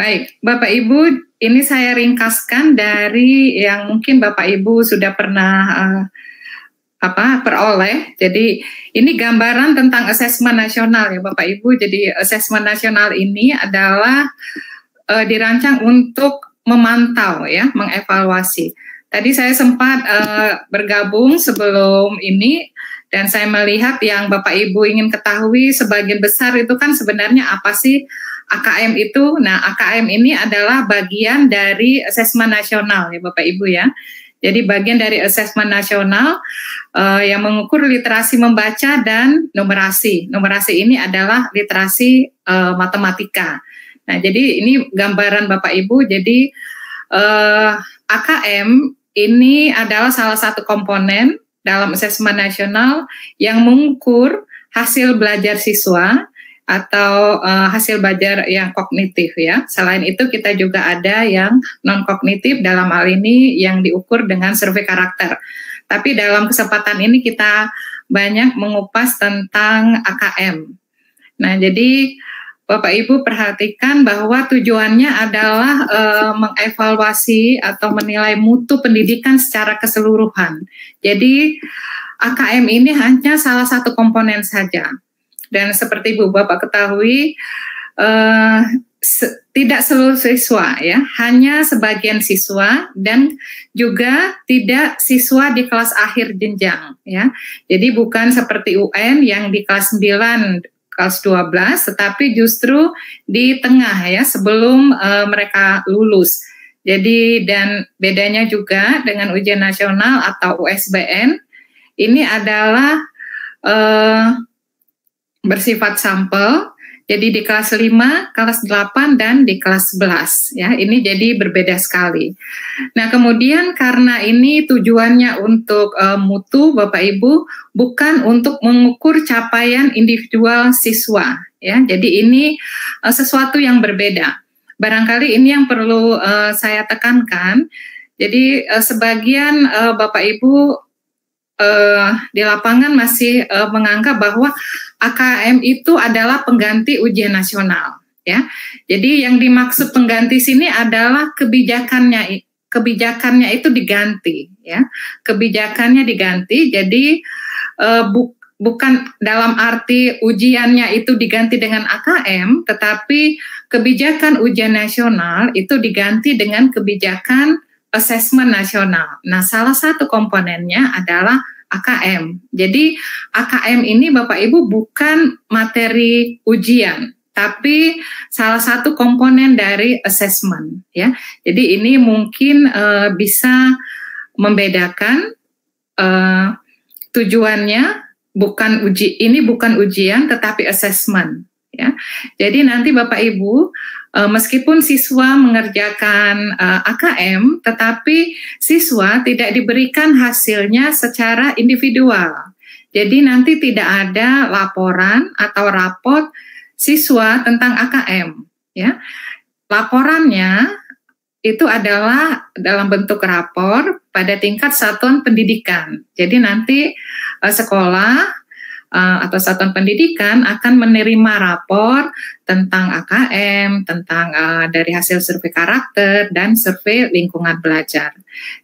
Baik, Bapak Ibu, ini saya ringkaskan dari yang mungkin Bapak Ibu sudah pernah peroleh. Jadi ini gambaran tentang asesmen nasional ya Bapak Ibu. Jadi asesmen nasional ini adalah dirancang untuk memantau ya, mengevaluasi. Tadi saya sempat bergabung sebelum ini dan saya melihat yang Bapak Ibu ingin ketahui sebagian besar itu kan sebenarnya apa sih AKM itu. Nah, AKM ini adalah bagian dari asesmen nasional ya Bapak Ibu ya. Jadi bagian dari asesmen nasional yang mengukur literasi membaca dan numerasi. Numerasi ini adalah literasi matematika. Nah, jadi ini gambaran Bapak Ibu. Jadi AKM ini adalah salah satu komponen dalam asesmen nasional yang mengukur hasil belajar siswa atau hasil belajar yang kognitif ya. Selain itu kita juga ada yang non-kognitif dalam hal ini yang diukur dengan survei karakter. Tapi dalam kesempatan ini kita banyak mengupas tentang AKM. Nah, jadi Bapak Ibu perhatikan bahwa tujuannya adalah mengevaluasi atau menilai mutu pendidikan secara keseluruhan. Jadi AKM ini hanya salah satu komponen saja. Dan seperti Bu Bapak ketahui, tidak seluruh siswa ya, hanya sebagian siswa dan juga tidak siswa di kelas akhir jenjang ya. Jadi bukan seperti UN yang di kelas 9, kelas 12, tetapi justru di tengah ya, sebelum mereka lulus. Jadi dan bedanya juga dengan ujian nasional atau USBN, ini adalah bersifat sampel, jadi di kelas 5, kelas 8, dan di kelas 11. Ya, ini jadi berbeda sekali. Nah, kemudian karena ini tujuannya untuk mutu, Bapak Ibu, bukan untuk mengukur capaian individual siswa. Ya, jadi ini sesuatu yang berbeda. Barangkali ini yang perlu saya tekankan. Jadi sebagian Bapak Ibu di lapangan masih menganggap bahwa AKM itu adalah pengganti ujian nasional ya. Jadi yang dimaksud pengganti sini adalah kebijakannya itu diganti ya. Kebijakannya diganti, jadi bukan dalam arti ujiannya itu diganti dengan AKM, tetapi kebijakan ujian nasional itu diganti dengan kebijakan asesmen nasional. Nah, salah satu komponennya adalah AKM. Jadi AKM ini Bapak Ibu bukan materi ujian, tapi salah satu komponen dari asesmen ya. Jadi ini mungkin bisa membedakan tujuannya bukan ujian tetapi asesmen ya. Jadi nanti Bapak Ibu meskipun siswa mengerjakan AKM, tetapi siswa tidak diberikan hasilnya secara individual. Jadi nanti tidak ada laporan atau rapot siswa tentang AKM. Ya. Laporannya itu adalah dalam bentuk rapor pada tingkat satuan pendidikan. Jadi nanti sekolah atau satuan pendidikan akan menerima rapor tentang AKM, tentang dari hasil survei karakter dan survei lingkungan belajar.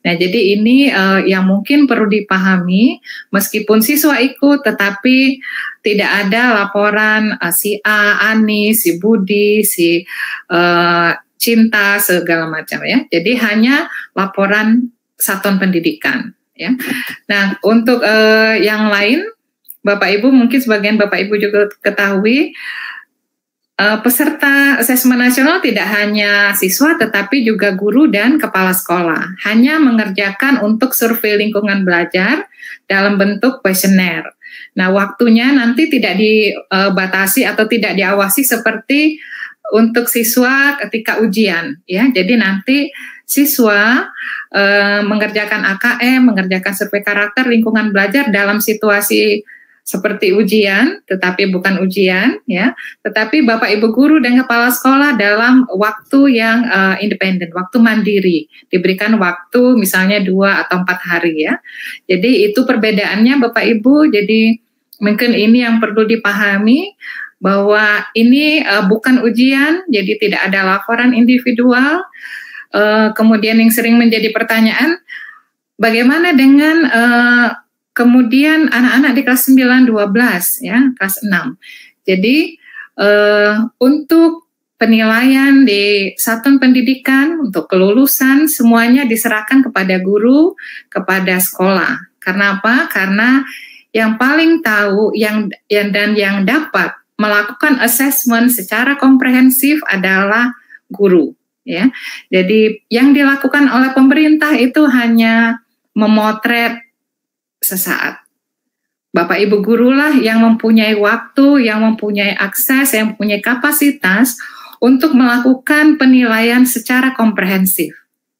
Nah, jadi ini yang mungkin perlu dipahami, meskipun siswa ikut tetapi tidak ada laporan si A, Ani, si Budi, si Cinta, segala macam ya. Jadi hanya laporan satuan pendidikan ya. Nah, untuk yang lain Bapak Ibu, mungkin sebagian Bapak Ibu juga ketahui, peserta asesmen nasional tidak hanya siswa tetapi juga guru dan kepala sekolah. Hanya mengerjakan untuk survei lingkungan belajar dalam bentuk kuesioner. Nah, waktunya nanti tidak dibatasi atau tidak diawasi seperti untuk siswa ketika ujian ya. Jadi nanti siswa mengerjakan AKM, mengerjakan survei karakter lingkungan belajar dalam situasi seperti ujian, tetapi bukan ujian ya. Tetapi Bapak Ibu guru dan kepala sekolah dalam waktu yang independen, waktu mandiri, diberikan waktu misalnya 2 atau 4 hari ya. Jadi itu perbedaannya Bapak Ibu. Jadi mungkin ini yang perlu dipahami bahwa ini bukan ujian, jadi tidak ada laporan individual. Kemudian yang sering menjadi pertanyaan, bagaimana dengan kemudian anak-anak di kelas 9, 12, ya, kelas 6. Jadi untuk penilaian di satuan pendidikan, untuk kelulusan, semuanya diserahkan kepada guru, kepada sekolah. Karena apa? Karena yang paling tahu yang dapat melakukan asesmen secara komprehensif adalah guru. Ya, jadi yang dilakukan oleh pemerintah itu hanya memotret sesaat. Bapak Ibu gurulah yang mempunyai waktu, yang mempunyai akses, yang mempunyai kapasitas untuk melakukan penilaian secara komprehensif.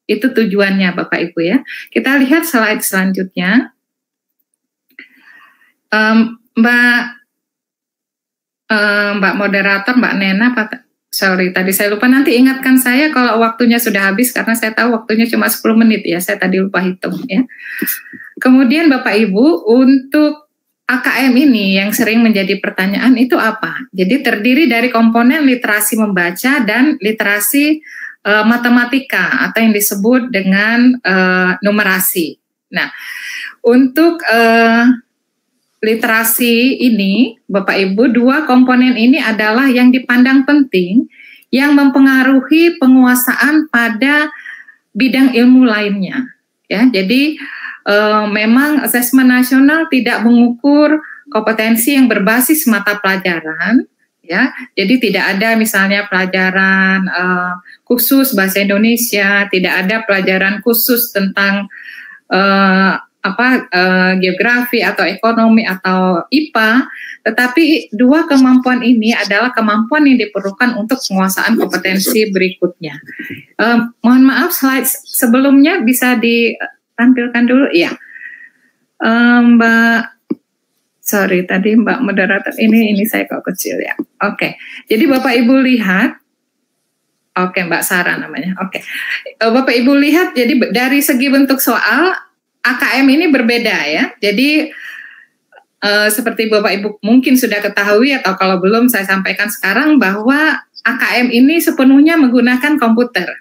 Itu tujuannya Bapak Ibu ya. Kita lihat slide selanjutnya. Mbak moderator, Mbak Nena, sorry, tadi saya lupa, nanti ingatkan saya kalau waktunya sudah habis, karena saya tahu waktunya cuma 10 menit ya, saya tadi lupa hitung ya. Kemudian Bapak Ibu, untuk AKM ini yang sering menjadi pertanyaan itu apa? Jadi terdiri dari komponen literasi membaca dan literasi matematika, atau yang disebut dengan numerasi. Nah, untuk literasi ini, Bapak Ibu, dua komponen ini adalah yang dipandang penting, yang mempengaruhi penguasaan pada bidang ilmu lainnya. Ya, jadi memang asesmen nasional tidak mengukur kompetensi yang berbasis mata pelajaran. Ya, jadi tidak ada misalnya pelajaran khusus bahasa Indonesia, tidak ada pelajaran khusus tentang geografi atau ekonomi atau IPA, tetapi dua kemampuan ini adalah kemampuan yang diperlukan untuk penguasaan kompetensi berikutnya. Mohon maaf, slide sebelumnya bisa ditampilkan dulu, ya. Mbak moderator, ini saya kok kecil ya. Oke, jadi Bapak Ibu lihat. Oke, Mbak Sarah namanya. Oke, Bapak Ibu lihat, jadi dari segi bentuk soal, AKM ini berbeda ya, jadi seperti Bapak Ibu mungkin sudah ketahui atau kalau belum saya sampaikan sekarang bahwa AKM ini sepenuhnya menggunakan komputer,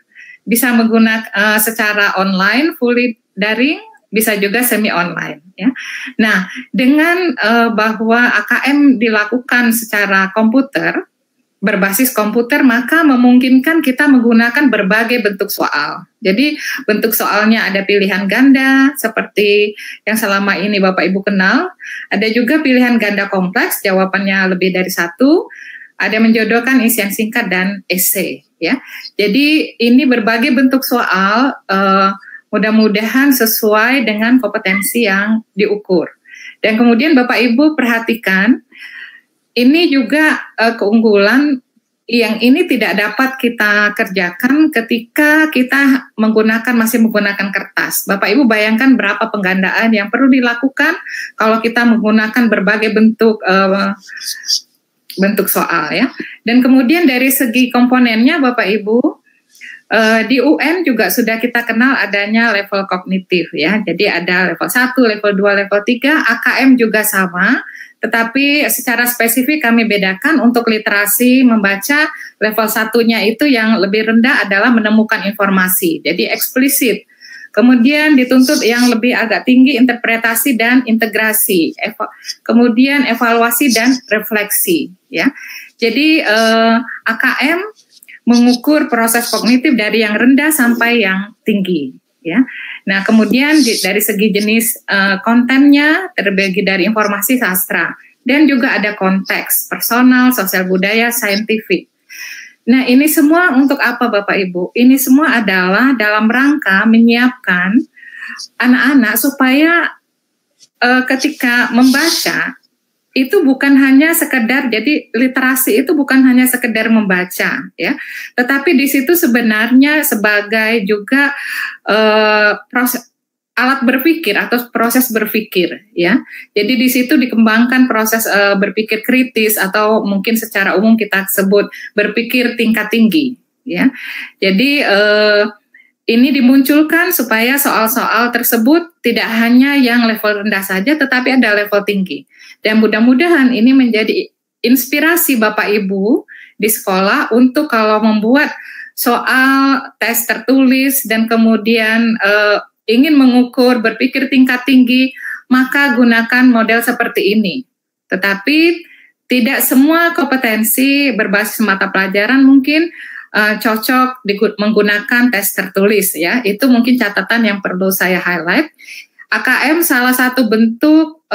bisa menggunakan secara online, fully daring, bisa juga semi online. Ya. Nah, dengan bahwa AKM dilakukan secara komputer, berbasis komputer, maka memungkinkan kita menggunakan berbagai bentuk soal. Jadi bentuk soalnya ada pilihan ganda seperti yang selama ini Bapak Ibu kenal, ada juga pilihan ganda kompleks, jawabannya lebih dari satu, ada menjodohkan isian singkat dan esai. Ya. Jadi ini berbagai bentuk soal, mudah-mudahan sesuai dengan kompetensi yang diukur. Dan kemudian Bapak Ibu perhatikan, ini juga keunggulan yang ini tidak dapat kita kerjakan ketika kita masih menggunakan kertas. Bapak Ibu bayangkan berapa penggandaan yang perlu dilakukan kalau kita menggunakan berbagai bentuk soal ya. Dan kemudian dari segi komponennya Bapak Ibu, di UN juga sudah kita kenal adanya level kognitif ya. Jadi ada level 1, level 2, level 3, AKM juga sama. Tetapi secara spesifik kami bedakan untuk literasi membaca level satunya itu yang lebih rendah adalah menemukan informasi, jadi eksplisit. Kemudian dituntut yang lebih agak tinggi interpretasi dan integrasi, kemudian evaluasi dan refleksi. Ya, jadi AKM mengukur proses kognitif dari yang rendah sampai yang tinggi. Ya. Nah, kemudian dari segi jenis kontennya terbagi dari informasi sastra dan juga ada konteks personal, sosial budaya, saintifik. Nah, ini semua untuk apa Bapak Ibu? Ini semua adalah dalam rangka menyiapkan anak-anak supaya ketika membaca itu bukan hanya sekedar, jadi literasi itu bukan hanya sekedar membaca ya, tetapi di situ sebenarnya sebagai juga alat berpikir atau proses berpikir ya. Jadi di situ dikembangkan proses berpikir kritis atau mungkin secara umum kita sebut berpikir tingkat tinggi ya. Jadi ini dimunculkan supaya soal-soal tersebut tidak hanya yang level rendah saja, tetapi ada level tinggi. Dan mudah-mudahan ini menjadi inspirasi Bapak Ibu di sekolah untuk kalau membuat soal tes tertulis dan kemudian ingin mengukur berpikir tingkat tinggi, maka gunakan model seperti ini. Tetapi tidak semua kompetensi berbasis mata pelajaran mungkin cocok menggunakan tes tertulis ya. Itu mungkin catatan yang perlu saya highlight. AKM salah satu bentuk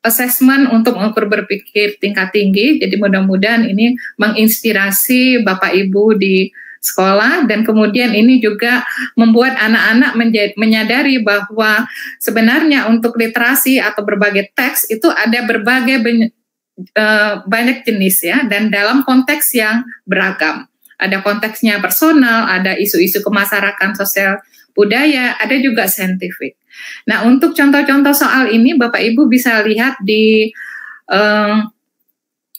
assessment untuk mengukur berpikir tingkat tinggi, jadi mudah-mudahan ini menginspirasi Bapak Ibu di sekolah, dan kemudian ini juga membuat anak-anak menyadari bahwa sebenarnya untuk literasi atau berbagai teks itu ada banyak jenis ya, dan dalam konteks yang beragam. Ada konteksnya personal, ada isu-isu kemasyarakatan, sosial, budaya, ada juga saintifik. Nah, untuk contoh-contoh soal ini, Bapak Ibu bisa lihat di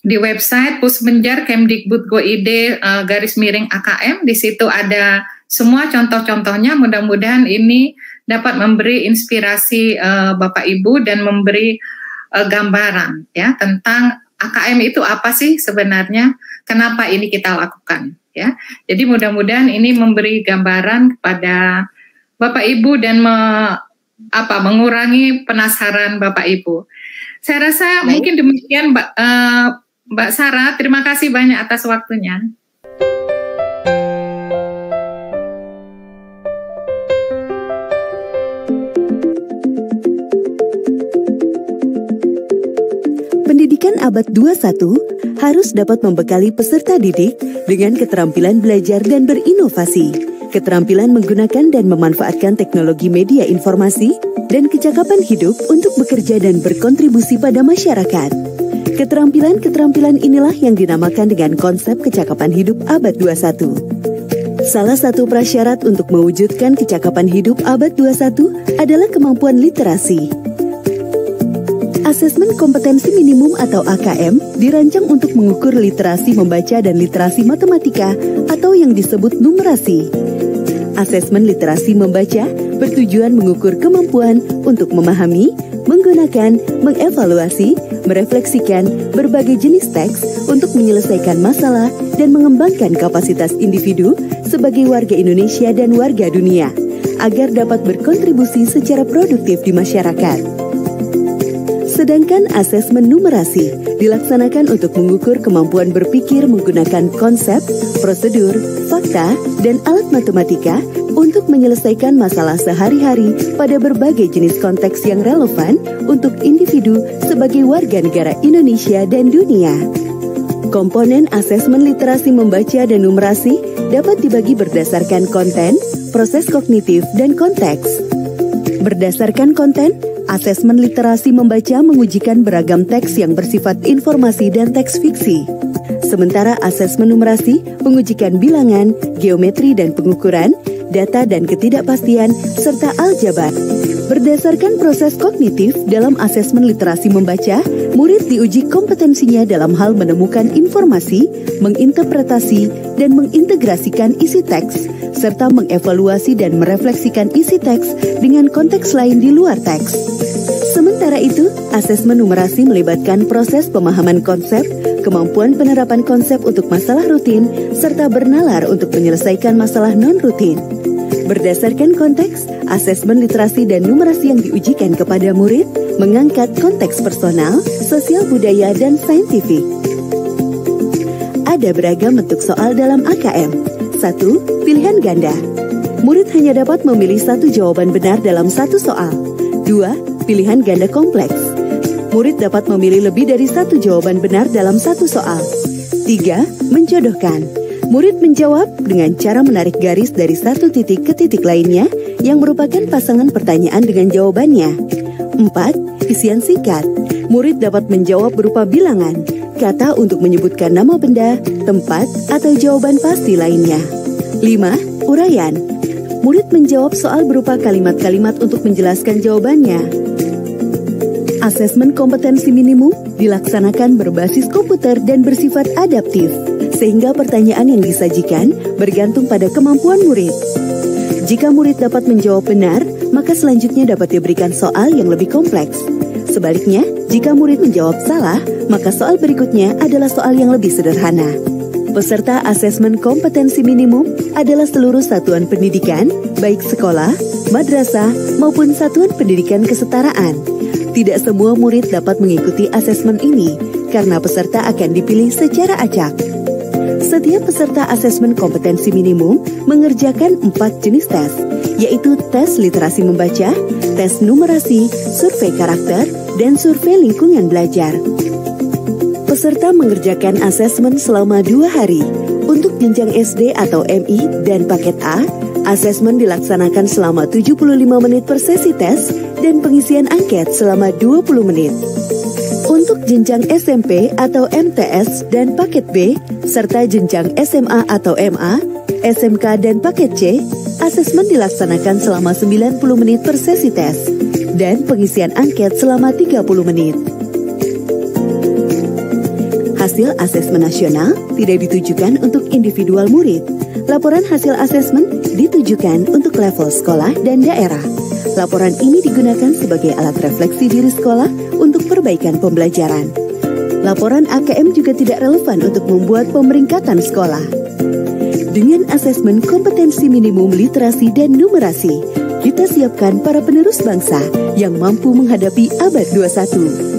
website Pusmenjar Kemdikbud /AKM. Di situ ada semua contoh-contohnya. Mudah-mudahan ini dapat memberi inspirasi Bapak Ibu dan memberi gambaran ya tentang AKM itu apa sih sebenarnya, kenapa ini kita lakukan ya. Jadi mudah-mudahan ini memberi gambaran kepada Bapak Ibu dan mengurangi penasaran Bapak Ibu. Saya rasa mungkin demikian Mbak Sarah, terima kasih banyak atas waktunya. Pendidikan abad 21 harus dapat membekali peserta didik dengan keterampilan belajar dan berinovasi, keterampilan menggunakan dan memanfaatkan teknologi media informasi, dan kecakapan hidup untuk bekerja dan berkontribusi pada masyarakat. Keterampilan-keterampilan inilah yang dinamakan dengan konsep kecakapan hidup abad 21. Salah satu prasyarat untuk mewujudkan kecakapan hidup abad 21 adalah kemampuan literasi. Asesmen kompetensi minimum atau AKM dirancang untuk mengukur literasi membaca dan literasi matematika atau yang disebut numerasi. Asesmen literasi membaca bertujuan mengukur kemampuan untuk memahami, menggunakan, mengevaluasi, merefleksikan berbagai jenis teks untuk menyelesaikan masalah dan mengembangkan kapasitas individu sebagai warga Indonesia dan warga dunia agar dapat berkontribusi secara produktif di masyarakat. Sedangkan asesmen numerasi dilaksanakan untuk mengukur kemampuan berpikir menggunakan konsep, prosedur, fakta, dan alat matematika untuk menyelesaikan masalah sehari-hari pada berbagai jenis konteks yang relevan untuk individu sebagai warga negara Indonesia dan dunia. Komponen asesmen literasi membaca dan numerasi dapat dibagi berdasarkan konten, proses kognitif, dan konteks. Berdasarkan konten, asesmen literasi membaca mengujikan beragam teks yang bersifat informasi dan teks fiksi. Sementara asesmen numerasi mengujikan bilangan, geometri dan pengukuran, data dan ketidakpastian, serta aljabar. Berdasarkan proses kognitif dalam asesmen literasi membaca, murid diuji kompetensinya dalam hal menemukan informasi, menginterpretasi, dan mengintegrasikan isi teks, serta mengevaluasi dan merefleksikan isi teks dengan konteks lain di luar teks. Sementara itu, asesmen numerasi melibatkan proses pemahaman konsep, kemampuan penerapan konsep untuk masalah rutin, serta bernalar untuk menyelesaikan masalah non-rutin. Berdasarkan konteks, asesmen literasi dan numerasi yang diujikan kepada murid mengangkat konteks personal, sosial budaya, dan saintifik. Ada beragam bentuk soal dalam AKM. 1. Pilihan ganda. Murid hanya dapat memilih satu jawaban benar dalam satu soal. 2. Pilihan ganda kompleks. Murid dapat memilih lebih dari satu jawaban benar dalam satu soal. 3. Menjodohkan. Murid menjawab dengan cara menarik garis dari satu titik ke titik lainnya yang merupakan pasangan pertanyaan dengan jawabannya. 4. Isian singkat. Murid dapat menjawab berupa bilangan, kata untuk menyebutkan nama benda, tempat, atau jawaban pasti lainnya. 5. Uraian. Murid menjawab soal berupa kalimat-kalimat untuk menjelaskan jawabannya. Asesmen kompetensi minimum dilaksanakan berbasis komputer dan bersifat adaptif, sehingga pertanyaan yang disajikan bergantung pada kemampuan murid. Jika murid dapat menjawab benar, maka selanjutnya dapat diberikan soal yang lebih kompleks. sebaliknya, jika murid menjawab salah, maka soal berikutnya adalah soal yang lebih sederhana. Peserta asesmen kompetensi minimum adalah seluruh satuan pendidikan, baik sekolah, madrasah, maupun satuan pendidikan kesetaraan. Tidak semua murid dapat mengikuti asesmen ini, karena peserta akan dipilih secara acak. Setiap peserta asesmen kompetensi minimum mengerjakan 4 jenis tes, yaitu tes literasi membaca, tes numerasi, survei karakter, dan survei lingkungan belajar. Peserta mengerjakan asesmen selama 2 hari. Untuk jenjang SD atau MI dan paket A, asesmen dilaksanakan selama 75 menit per sesi tes dan pengisian angket selama 20 menit. Untuk jenjang SMP atau MTS dan paket B, serta jenjang SMA atau MA, SMK dan paket C, asesmen dilaksanakan selama 90 menit per sesi tes dan pengisian angket selama 30 menit. Hasil asesmen nasional tidak ditujukan untuk individual murid. Laporan hasil asesmen ditujukan untuk level sekolah dan daerah. Laporan ini digunakan sebagai alat refleksi diri sekolah untuk perbaikan pembelajaran. Laporan AKM juga tidak relevan untuk membuat pemeringkatan sekolah. Dengan asesmen kompetensi minimum literasi dan numerasi, kita siapkan para penerus bangsa yang mampu menghadapi abad 21.